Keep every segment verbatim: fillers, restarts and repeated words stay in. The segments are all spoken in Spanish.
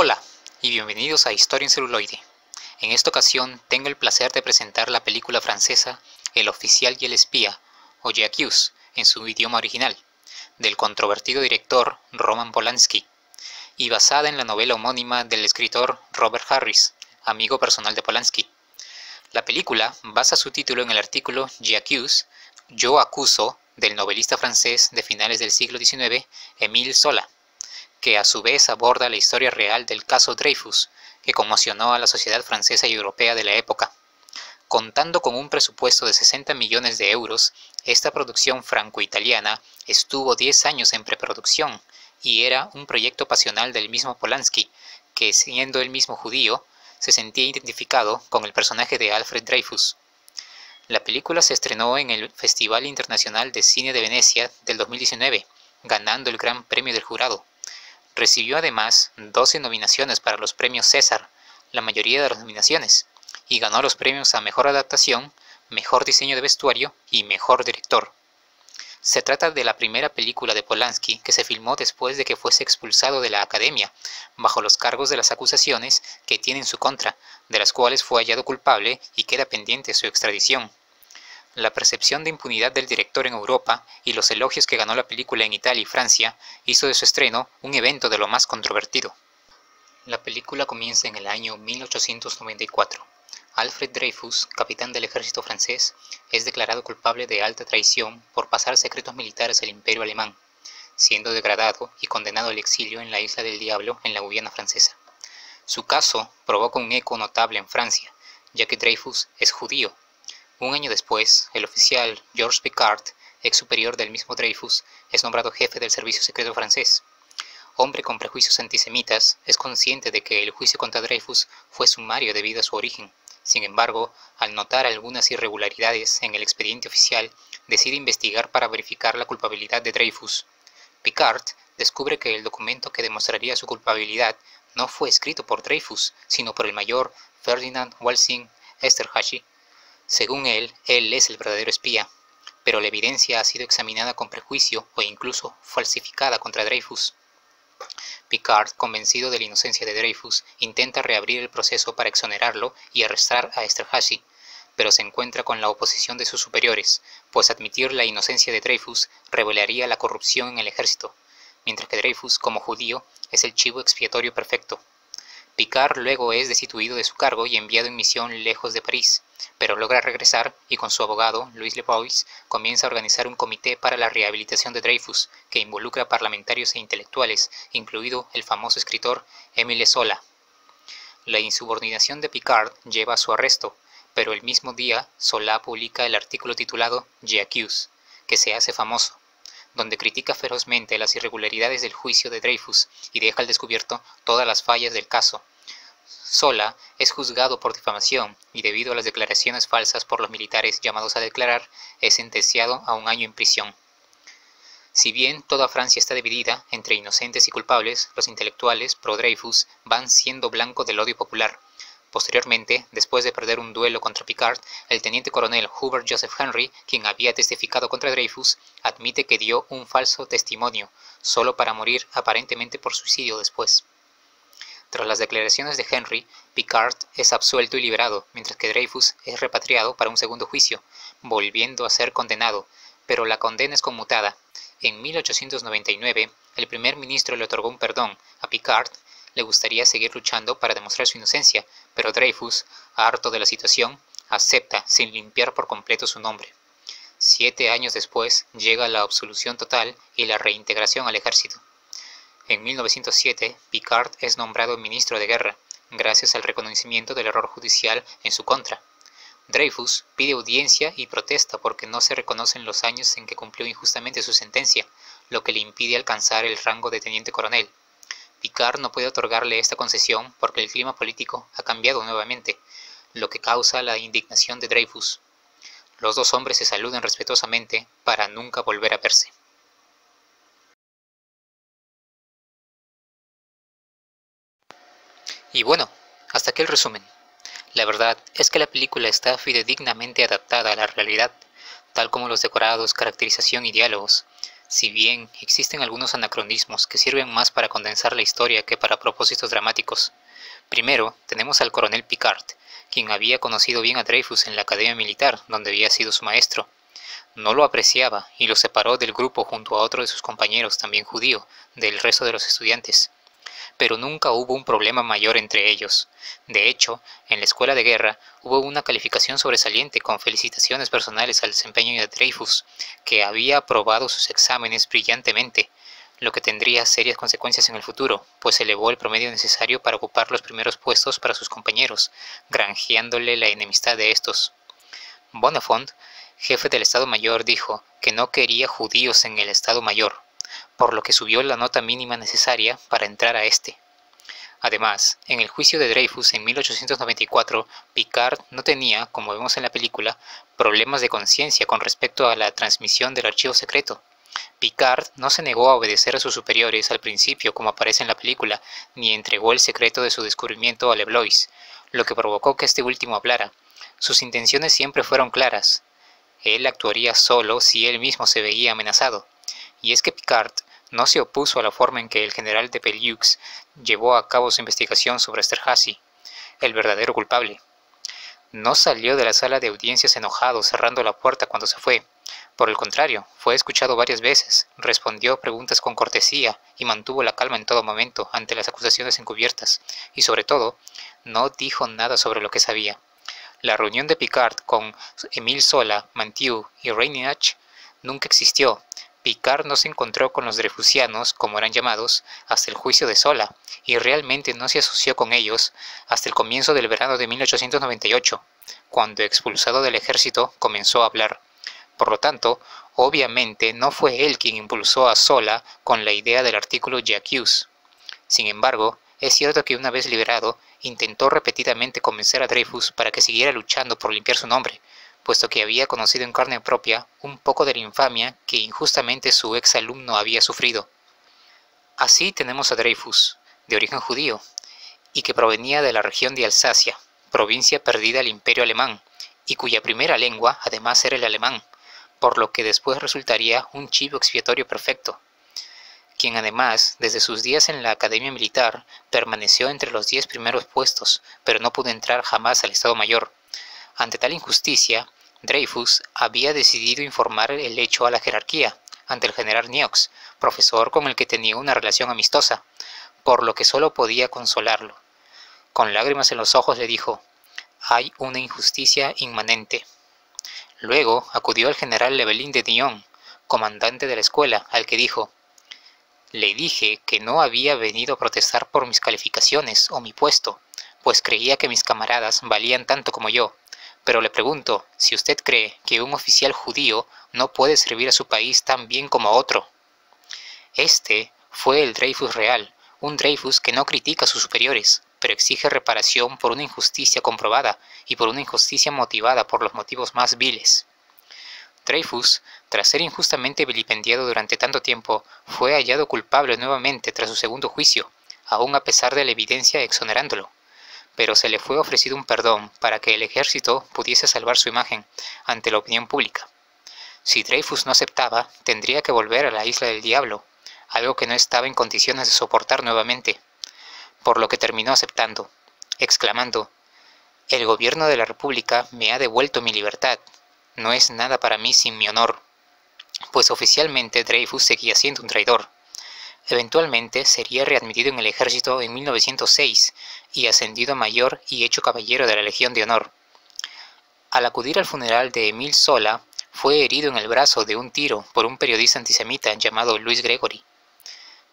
Hola y bienvenidos a Historia en Celuloide. En esta ocasión tengo el placer de presentar la película francesa El Oficial y el Espía, o J'accuse, en su idioma original, del controvertido director Roman Polanski, y basada en la novela homónima del escritor Robert Harris, amigo personal de Polanski. La película basa su título en el artículo J'accuse, Yo acuso, del novelista francés de finales del siglo diecinueve, Émile Zola, que a su vez aborda la historia real del caso Dreyfus, que conmocionó a la sociedad francesa y europea de la época. Contando con un presupuesto de sesenta millones de euros, esta producción franco-italiana estuvo diez años en preproducción y era un proyecto pasional del mismo Polanski, que siendo él mismo judío, se sentía identificado con el personaje de Alfred Dreyfus. La película se estrenó en el Festival Internacional de Cine de Venecia del dos mil diecinueve, ganando el Gran Premio del Jurado. Recibió además doce nominaciones para los Premios César, la mayoría de las nominaciones, y ganó los premios a Mejor Adaptación, Mejor Diseño de Vestuario y Mejor Director. Se trata de la primera película de Polanski que se filmó después de que fuese expulsado de la Academia, bajo los cargos de las acusaciones que tiene en su contra, de las cuales fue hallado culpable y queda pendiente su extradición. La percepción de impunidad del director en Europa y los elogios que ganó la película en Italia y Francia hizo de su estreno un evento de lo más controvertido. La película comienza en el año mil ochocientos noventa y cuatro. Alfred Dreyfus, capitán del ejército francés, es declarado culpable de alta traición por pasar secretos militares al Imperio Alemán, siendo degradado y condenado al exilio en la Isla del Diablo en la Guyana francesa. Su caso provoca un eco notable en Francia, ya que Dreyfus es judío. Un año después, el oficial Georges Picquart, ex superior del mismo Dreyfus, es nombrado jefe del servicio secreto francés. Hombre con prejuicios antisemitas, es consciente de que el juicio contra Dreyfus fue sumario debido a su origen. Sin embargo, al notar algunas irregularidades en el expediente oficial, decide investigar para verificar la culpabilidad de Dreyfus. Picquart descubre que el documento que demostraría su culpabilidad no fue escrito por Dreyfus, sino por el mayor Ferdinand Walsin Esterhazy. Según él, él es el verdadero espía, pero la evidencia ha sido examinada con prejuicio o incluso falsificada contra Dreyfus. Picquart, convencido de la inocencia de Dreyfus, intenta reabrir el proceso para exonerarlo y arrestar a Esterhazy, pero se encuentra con la oposición de sus superiores, pues admitir la inocencia de Dreyfus revelaría la corrupción en el ejército, mientras que Dreyfus, como judío, es el chivo expiatorio perfecto. Picquart luego es destituido de su cargo y enviado en misión lejos de París, pero logra regresar y con su abogado, Louis Leblois, comienza a organizar un comité para la rehabilitación de Dreyfus, que involucra parlamentarios e intelectuales, incluido el famoso escritor Émile Zola. La insubordinación de Picquart lleva a su arresto, pero el mismo día Zola publica el artículo titulado J'accuse, que se hace famoso, donde critica ferozmente las irregularidades del juicio de Dreyfus y deja al descubierto todas las fallas del caso. Zola es juzgado por difamación y debido a las declaraciones falsas por los militares llamados a declarar, es sentenciado a un año en prisión. Si bien toda Francia está dividida entre inocentes y culpables, los intelectuales pro-Dreyfus van siendo blanco del odio popular. Posteriormente, después de perder un duelo contra Picquart, el teniente coronel Hubert Joseph Henry, quien había testificado contra Dreyfus, admite que dio un falso testimonio, solo para morir aparentemente por suicidio después. Tras las declaraciones de Henry, Picquart es absuelto y liberado, mientras que Dreyfus es repatriado para un segundo juicio, volviendo a ser condenado, pero la condena es conmutada. En mil ochocientos noventa y nueve, el primer ministro le otorgó un perdón a Picquart. Le gustaría seguir luchando para demostrar su inocencia, pero Dreyfus, harto de la situación, acepta sin limpiar por completo su nombre. Siete años después llega la absolución total y la reintegración al ejército. En mil novecientos siete, Picquart es nombrado ministro de guerra, gracias al reconocimiento del error judicial en su contra. Dreyfus pide audiencia y protesta porque no se reconocen los años en que cumplió injustamente su sentencia, lo que le impide alcanzar el rango de teniente coronel. Picquart no puede otorgarle esta concesión porque el clima político ha cambiado nuevamente, lo que causa la indignación de Dreyfus. Los dos hombres se saludan respetuosamente para nunca volver a verse. Y bueno, hasta aquí el resumen. La verdad es que la película está fidedignamente adaptada a la realidad, tal como los decorados, caracterización y diálogos. Si bien existen algunos anacronismos que sirven más para condensar la historia que para propósitos dramáticos. Primero, tenemos al coronel Picquart, quien había conocido bien a Dreyfus en la academia militar donde había sido su maestro. No lo apreciaba y lo separó del grupo junto a otro de sus compañeros, también judío, del resto de los estudiantes. Pero nunca hubo un problema mayor entre ellos. De hecho, en la escuela de guerra hubo una calificación sobresaliente con felicitaciones personales al desempeño de Dreyfus, que había aprobado sus exámenes brillantemente, lo que tendría serias consecuencias en el futuro, pues elevó el promedio necesario para ocupar los primeros puestos para sus compañeros, granjeándole la enemistad de estos. Bonafont, jefe del Estado Mayor, dijo que no quería judíos en el Estado Mayor, por lo que subió la nota mínima necesaria para entrar a este. Además, en el juicio de Dreyfus en mil ochocientos noventa y cuatro, Picquart no tenía, como vemos en la película, problemas de conciencia con respecto a la transmisión del archivo secreto. Picquart no se negó a obedecer a sus superiores al principio, como aparece en la película, ni entregó el secreto de su descubrimiento a Leblois, lo que provocó que este último hablara. Sus intenciones siempre fueron claras. Él actuaría solo si él mismo se veía amenazado. Y es que Picquart no se opuso a la forma en que el general de Pellux llevó a cabo su investigación sobre Esterhazy, el verdadero culpable. No salió de la sala de audiencias enojado, cerrando la puerta cuando se fue. Por el contrario, fue escuchado varias veces, respondió preguntas con cortesía y mantuvo la calma en todo momento ante las acusaciones encubiertas, y sobre todo, no dijo nada sobre lo que sabía. La reunión de Picquart con Émile Zola, Mantieu y Reinach nunca existió. Picquart no se encontró con los dreyfusianos, como eran llamados, hasta el juicio de Zola, y realmente no se asoció con ellos hasta el comienzo del verano de mil ochocientos noventa y ocho, cuando, expulsado del ejército, comenzó a hablar. Por lo tanto, obviamente no fue él quien impulsó a Zola con la idea del artículo J'accuse. Sin embargo, es cierto que una vez liberado, intentó repetidamente convencer a Dreyfus para que siguiera luchando por limpiar su nombre, puesto que había conocido en carne propia un poco de la infamia que injustamente su ex alumno había sufrido. Así tenemos a Dreyfus, de origen judío, y que provenía de la región de Alsacia, provincia perdida al Imperio Alemán, y cuya primera lengua además era el alemán, por lo que después resultaría un chivo expiatorio perfecto, quien además, desde sus días en la academia militar, permaneció entre los diez primeros puestos, pero no pudo entrar jamás al Estado Mayor. Ante tal injusticia, Dreyfus había decidido informar el hecho a la jerarquía, ante el general Niox, profesor con el que tenía una relación amistosa, por lo que solo podía consolarlo. Con lágrimas en los ojos le dijo: «Hay una injusticia inmanente». Luego acudió al general Lebelín de Dion, comandante de la escuela, al que dijo: «Le dije que no había venido a protestar por mis calificaciones o mi puesto, pues creía que mis camaradas valían tanto como yo. Pero le pregunto si usted cree que un oficial judío no puede servir a su país tan bien como a otro». Este fue el Dreyfus real, un Dreyfus que no critica a sus superiores, pero exige reparación por una injusticia comprobada y por una injusticia motivada por los motivos más viles. Dreyfus, tras ser injustamente vilipendiado durante tanto tiempo, fue hallado culpable nuevamente tras su segundo juicio, aún a pesar de la evidencia exonerándolo. Pero se le fue ofrecido un perdón para que el ejército pudiese salvar su imagen ante la opinión pública. Si Dreyfus no aceptaba, tendría que volver a la Isla del Diablo, algo que no estaba en condiciones de soportar nuevamente, por lo que terminó aceptando, exclamando: «El gobierno de la República me ha devuelto mi libertad, no es nada para mí sin mi honor», pues oficialmente Dreyfus seguía siendo un traidor. Eventualmente sería readmitido en el ejército en mil novecientos seis y ascendido a mayor y hecho caballero de la Legión de Honor. Al acudir al funeral de Émile Zola, fue herido en el brazo de un tiro por un periodista antisemita llamado Luis Gregory.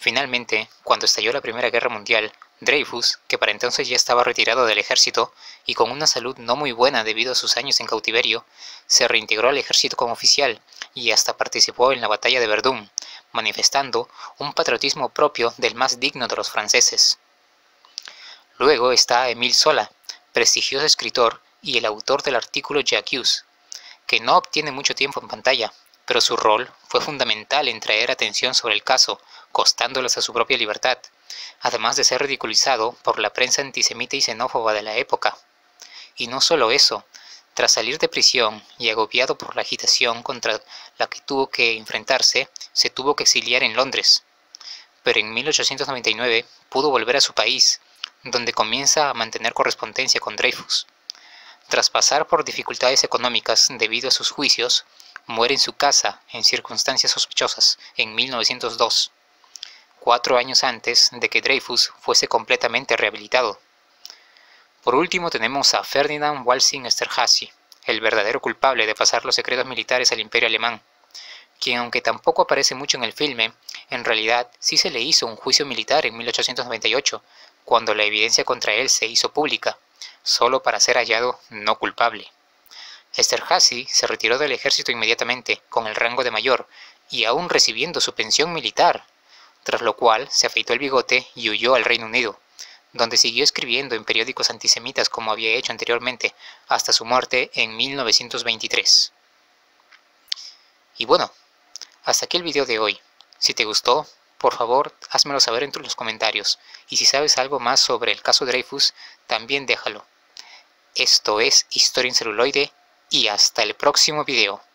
Finalmente, cuando estalló la Primera Guerra Mundial, Dreyfus, que para entonces ya estaba retirado del ejército y con una salud no muy buena debido a sus años en cautiverio, se reintegró al ejército como oficial y hasta participó en la Batalla de Verdún, manifestando un patriotismo propio del más digno de los franceses. Luego está Émile Zola, prestigioso escritor y el autor del artículo J'accuse, que no obtiene mucho tiempo en pantalla, pero su rol fue fundamental en traer atención sobre el caso, costándoles a su propia libertad, además de ser ridiculizado por la prensa antisemita y xenófoba de la época. Y no solo eso, tras salir de prisión y agobiado por la agitación contra la que tuvo que enfrentarse, se tuvo que exiliar en Londres, pero en mil ochocientos noventa y nueve pudo volver a su país, donde comienza a mantener correspondencia con Dreyfus. Tras pasar por dificultades económicas debido a sus juicios, muere en su casa en circunstancias sospechosas en mil novecientos dos, cuatro años antes de que Dreyfus fuese completamente rehabilitado. Por último tenemos a Ferdinand Walsin Esterhazy, el verdadero culpable de pasar los secretos militares al Imperio Alemán, quien aunque tampoco aparece mucho en el filme, en realidad sí se le hizo un juicio militar en mil ochocientos noventa y ocho, cuando la evidencia contra él se hizo pública, solo para ser hallado no culpable. Esterhazy se retiró del ejército inmediatamente, con el rango de mayor, y aún recibiendo su pensión militar, tras lo cual se afeitó el bigote y huyó al Reino Unido, donde siguió escribiendo en periódicos antisemitas como había hecho anteriormente, hasta su muerte en mil novecientos veintitrés. Y bueno, hasta aquí el video de hoy. Si te gustó, por favor, házmelo saber en los comentarios, y si sabes algo más sobre el caso Dreyfus, también déjalo. Esto es Historia en Celuloide, y hasta el próximo video.